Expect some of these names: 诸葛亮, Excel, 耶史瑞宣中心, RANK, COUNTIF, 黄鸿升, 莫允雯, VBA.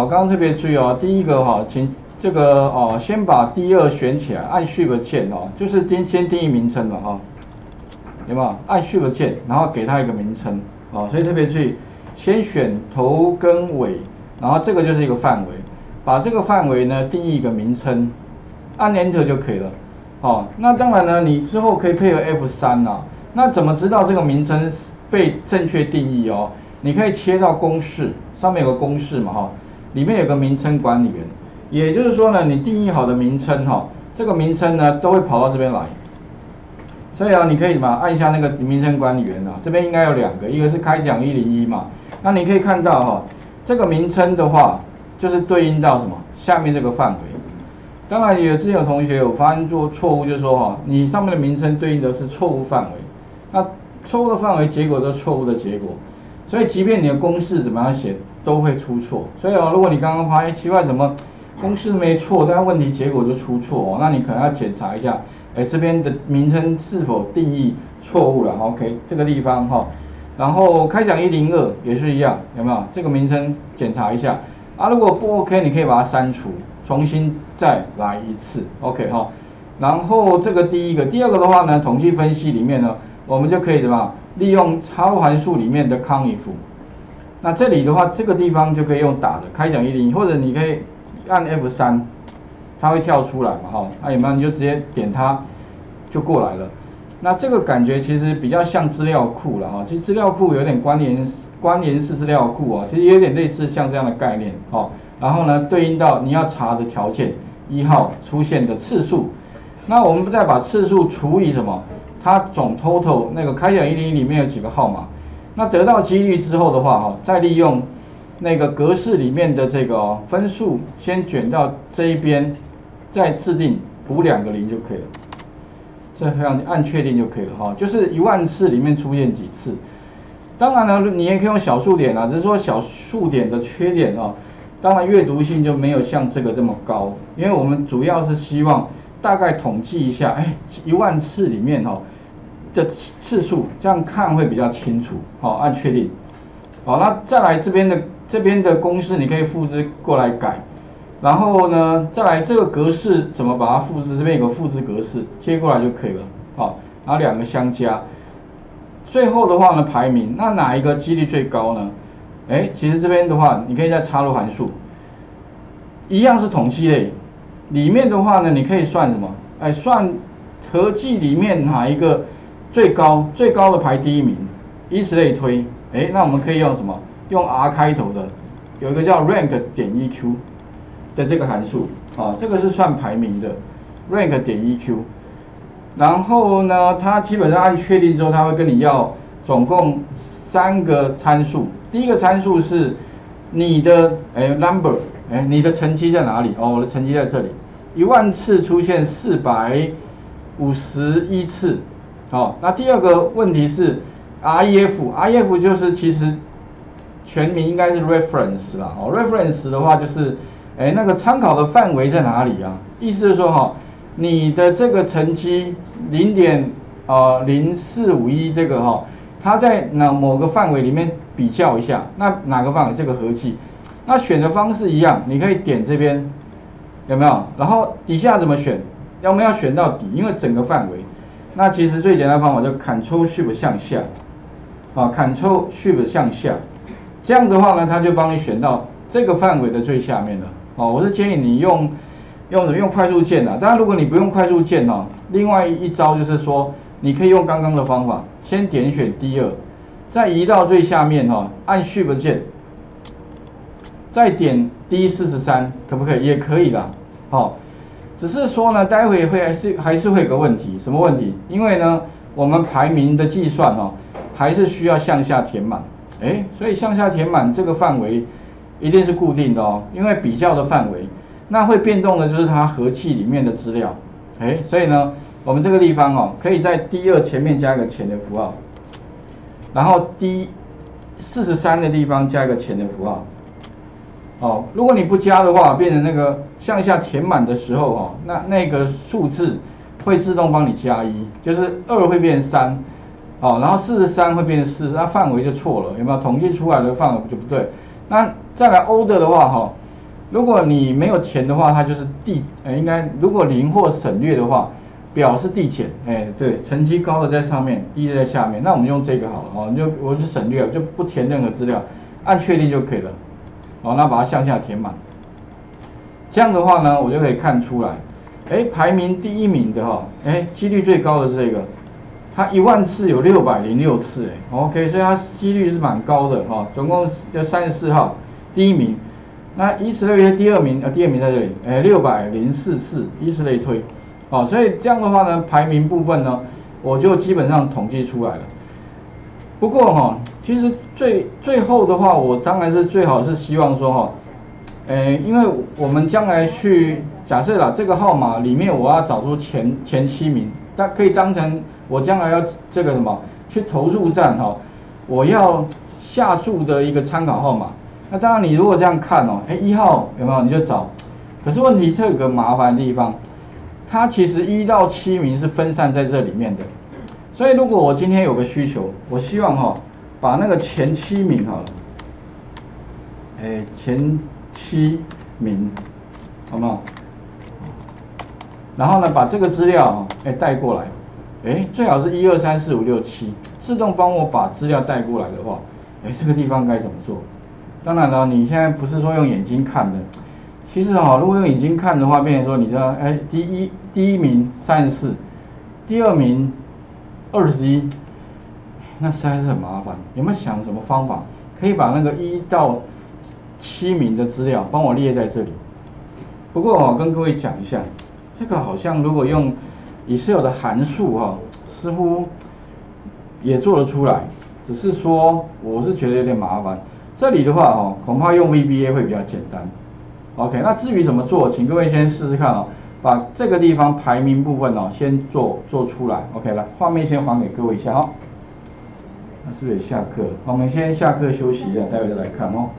好，刚刚特别注意哦，第一个哈，请这个哦，先把第二选起来，按 Shift 键哦，就是先定义名称了哈，有没有？按 Shift 键，然后给它一个名称哦，所以特别注意，先选头跟尾，然后这个就是一个范围，把这个范围呢定义一个名称，按 Enter 就可以了。哦，那当然呢，你之后可以配合 F3 啦。那怎么知道这个名称被正确定义哦？你可以切到公式，上面有个公式嘛哈。 里面有个名称管理员，也就是说呢，你定义好的名称哈，这个名称呢都会跑到这边来。所以啊，你可以什么按一下那个名称管理员啊，这边应该有两个，一个是开讲101嘛，那你可以看到哈，这个名称的话就是对应到什么下面这个范围。当然也之前有同学有发现做错误，就是说哈，你上面的名称对应的是错误范围，那错误的范围结果都是错误的结果，所以即便你的公式怎么样写。 都会出错，所以哦，如果你刚刚发现奇怪怎么公式没错，但问题结果就出错哦，那你可能要检查一下，哎，这边的名称是否定义错误了 ？OK， 这个地方哈、哦，然后开讲102也是一样，有没有？这个名称检查一下啊，如果不 OK， 你可以把它删除，重新再来一次 ，OK 哈、哦。然后这个第一个，第二个的话呢，统计分析里面呢，我们就可以怎么利用插入函数里面的 CONIF。 那这里的话，这个地方就可以用打的开讲101，或者你可以按 F3， 它会跳出来嘛，哈，那有没有？你就直接点它就过来了。那这个感觉其实比较像资料库了哈，其实资料库有点关联式资料库啊，其实也有点类似像这样的概念哦。然后呢，对应到你要查的条件1号出现的次数，那我们再把次数除以什么？它总 total 那个开讲101里面有几个号码？ 那得到几率之后的话，哈，再利用那个格式里面的这个分数，先卷到这一边，再制定补2个0就可以了。这样按确定就可以了，哈，就是10000次里面出现几次。当然了，你也可以用小数点啊，只是说小数点的缺点哦，当然阅读性就没有像这个这么高，因为我们主要是希望大概统计一下，哎，10000次里面哦。 的次数，这样看会比较清楚。好，按确定。好，那再来这边的公式，你可以复制过来改。然后呢，再来这个格式怎么把它复制？这边有个复制格式，贴过来就可以了。好，然后2个相加。最后的话呢，排名，那哪一个几率最高呢？哎，其实这边的话，你可以再插入函数，一样是统计类。里面的话呢，你可以算什么？哎，算合计里面哪一个？ 最高的排第一名，依此类推。哎，那我们可以用什么？用 R 开头的，有一个叫 RANK 点 EQ 的这个函数啊，这个是算排名的 RANK 点 EQ。然后呢，它基本上按确定之后，它会跟你要总共3个参数。第一个参数是你的number， 哎，你的成绩在哪里？哦，我的成绩在这里，10000次出现451次。 好，那第二个问题是 REF，REF 就是其实全名应该是 reference 啦，哦 ，reference 的话就是，哎，那个参考的范围在哪里啊？意思是说哈，你的这个成绩0.0451这个哈，它在某个范围里面比较一下，那哪个范围？这个合计，那选的方式一样，你可以点这边有没有？然后底下怎么选？要么要选到底，因为整个范围。 那其实最简单的方法就 Ctrl Shift 向下，啊 ，Ctrl Shift 向下，这样的话呢，它就帮你选到这个范围的最下面了。哦，我是建议你用快速键啊。当然，如果你不用快速键哦，另外一招就是说，你可以用刚刚的方法，先点选D2，再移到最下面哦，按 Shift 键，再点 D43， 可不可以？也可以啦。好。 只是说呢，待会还是会有个问题，什么问题？因为呢，我们排名的计算哦，还是需要向下填满，哎，所以向下填满这个范围一定是固定的哦，因为比较的范围，那会变动的就是它合计里面的资料，哎，所以呢，我们这个地方哦，可以在D2前面加一个前的符号，然后D43的地方加一个前的符号。 哦，如果你不加的话，变成那个向下填满的时候，哈、哦，那个数字会自动帮你加1，就是2会变3，哦，然后43会变4，那范围就错了，有没有？统计出来的范围就不对。那再来order的话，哈、哦，如果你没有填的话，它就是递，应该如果零或省略的话，表示递减，对，成绩高的在上面，低的在下面。那我们用这个好了哦，我就省略了，就不填任何资料，按确定就可以了。哦，那把它向下填满。这样的话呢，我就可以看出来，排名第一名的哈，几率最高的这个。 它10000次有606次，OK， 所以它几率是蛮高的哈、哦。总共就34号第一名，那以此类推第二名，第二名在这里，604次，以此类推，哦，所以这样的话呢，排名部分呢，我就基本上统计出来了。不过哈、其实最后的话，我当然是最好是希望说哈，因为我们将来去假设啦，这个号码里面我要找出前7名，但可以当成。 我将来要这个什么去投注站哈、我要下注的一个参考号码。那当然，你如果这样看哦，1号有没有你就找。可是问题这个麻烦的地方，它其实1到7名是分散在这里面的。所以如果我今天有个需求，我希望哈、把那个前7名好了，前7名，好不好？然后呢，把这个资料带过来。 最好是1、2、3、4、5、6、7，自动帮我把资料带过来的话，这个地方该怎么做？当然了，你现在不是说用眼睛看的，其实哈、如果用眼睛看的话，变成说你知道，第一名34，第二名21，那实在是很麻烦。有没有想什么方法可以把那个1到7名的资料帮我列在这里？不过我跟各位讲一下，这个好像如果用 Excel 的函数哈、似乎也做得出来，只是说我是觉得有点麻烦。这里的话恐怕用 VBA 会比较简单。OK， 那至于怎么做，请各位先试试看哦，把这个地方排名部分先做出来。OK， 来，画面先还给各位一下哈。那是不是也下课？我们先下课休息一下，待会再来看哦。